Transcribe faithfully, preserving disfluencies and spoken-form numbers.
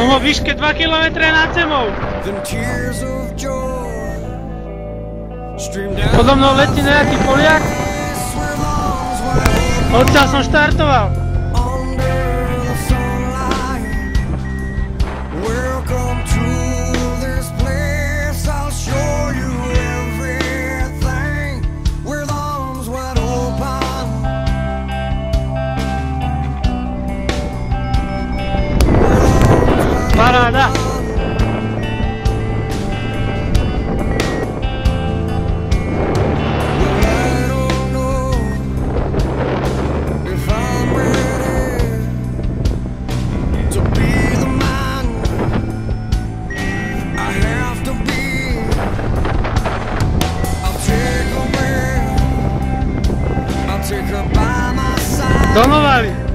Som vo výške dva kilometre nad zemou. Podo mnou letí nejaký Poliak. Odtiaľ som štartoval. Paráda! Domovali!